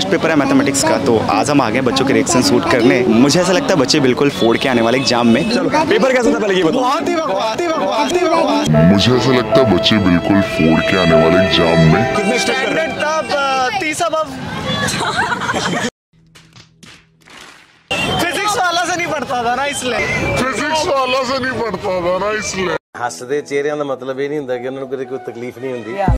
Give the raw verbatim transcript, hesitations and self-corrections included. Last paper है mathematics का, तो आज हम आ गए बच्चों के रिएक्शन शूट करने। मुझे ऐसा लगता है बच्चे बिल्कुल फोड़ के आने वाले एग्जाम में। चलो पेपर कैसा था पहले ये बताओ। मुझे ऐसा लगता है बच्चे बिल्कुल फोड़ के आने वाले एग्जाम में। कितने स्टैंडर्ड था? तीस अब हसदे चेहरे का मतलब यह नहीं होता कि उन्होंने कोई तकलीफ नहीं होती।